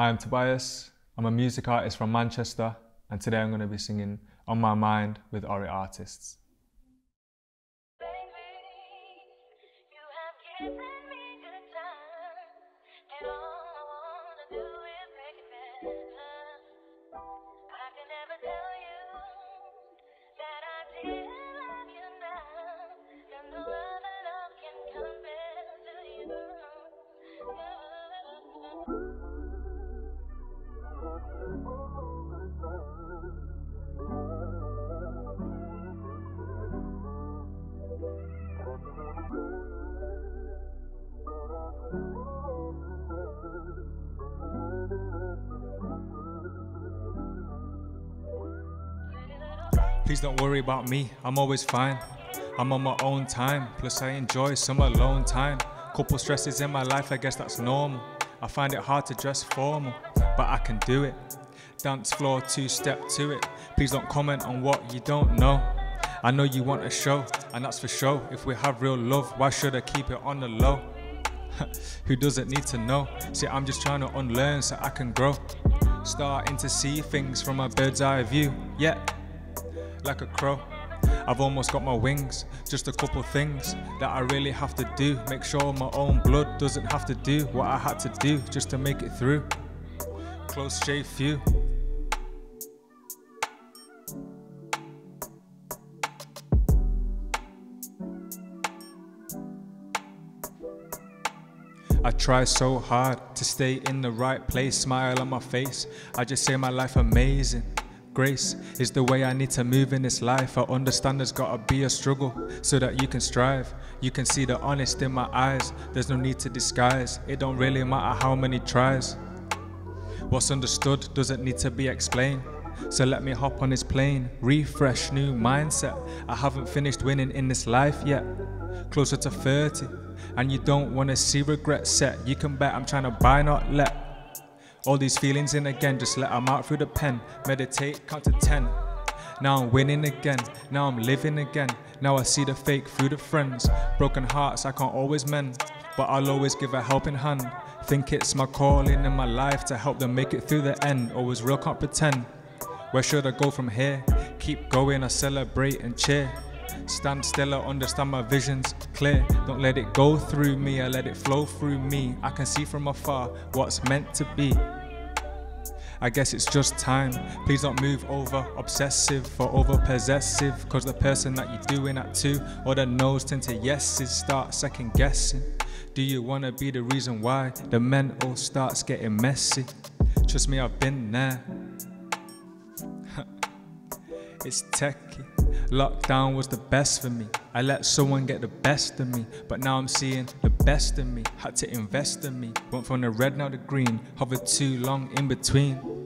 Hi, I'm Tobias. I'm a music artist from Manchester, and today I'm going to be singing On My Mind with Ori Artists. Please don't worry about me, I'm always fine. I'm on my own time, plus I enjoy some alone time. Couple stresses in my life, I guess that's normal. I find it hard to dress formal, but I can do it. Dance floor, two-step to it. Please don't comment on what you don't know. I know you want a show, and that's for show. If we have real love, why should I keep it on the low? Who doesn't need to know? See, I'm just trying to unlearn so I can grow. Starting to see things from a bird's eye view, yeah. Like a crow, I've almost got my wings. Just a couple things that I really have to do. Make sure my own blood doesn't have to do what I had to do just to make it through. Close shave few. I try so hard to stay in the right place. Smile on my face, I just say my life amazing. Grace is the way I need to move in this life. I understand there's gotta be a struggle so that you can strive. You can see the honest in my eyes. There's no need to disguise. It don't really matter how many tries. What's understood doesn't need to be explained. So let me hop on this plane. Refresh, new mindset. I haven't finished winning in this life yet. Closer to 30. And you don't wanna see regret set. You can bet I'm trying to buy, not let. All these feelings in again, just let them out through the pen. Meditate, count to 10. Now I'm winning again, now I'm living again. Now I see the fake through the friends. Broken hearts I can't always mend, but I'll always give a helping hand. Think it's my calling in my life to help them make it through the end. Always real, can't pretend. Where should I go from here? Keep going, I celebrate and cheer. Stand still, I understand my vision's clear. Don't let it go through me, I let it flow through me. I can see from afar what's meant to be. I guess it's just time. Please don't move over obsessive or over possessive, cause the person that you're doing that to, or the no's tend to yeses, start second guessing. Do you wanna be the reason why the mental starts getting messy? Trust me, I've been there. It's techie. Lockdown was the best for me. I let someone get the best of me, but now I'm seeing the best of me. Had to invest in me. Went from the red, now the green. Hovered too long in between.